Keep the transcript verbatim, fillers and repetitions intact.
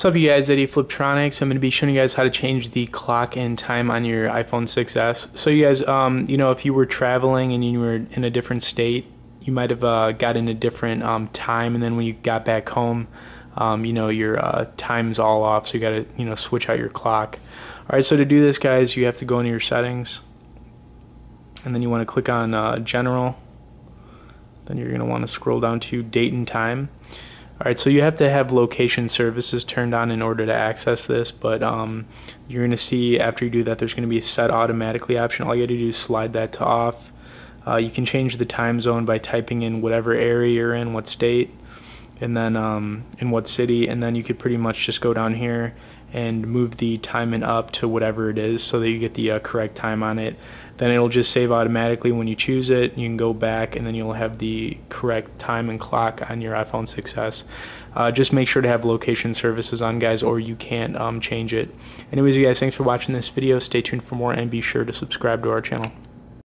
What's up, you guys? Eddie Fliptronics. I'm going to be showing you guys how to change the clock and time on your iPhone six S. So you guys, um, you know, if you were traveling and you were in a different state, you might have uh, gotten a different um, time, and then when you got back home, um, you know, your uh, time's all off, so you got to, you know, switch out your clock. All right, so to do this, guys, you have to go into your settings, and then you want to click on uh, General. Then you're going to want to scroll down to Date and Time. Alright, so you have to have location services turned on in order to access this, but um, you're going to see after you do that there's going to be a set automatically option. All you gotta do is slide that to off. Uh, you can change the time zone by typing in whatever area you're in, what state, and then um, in what city, and then you could pretty much just go down here and move the timing up to whatever it is so that you get the uh, correct time on it. Then it'll just save automatically when you choose it. You can go back and then you'll have the correct time and clock on your iPhone six S. Uh, just make sure to have location services on, guys, or you can't um, change it. Anyways, you guys, thanks for watching this video. Stay tuned for more and be sure to subscribe to our channel.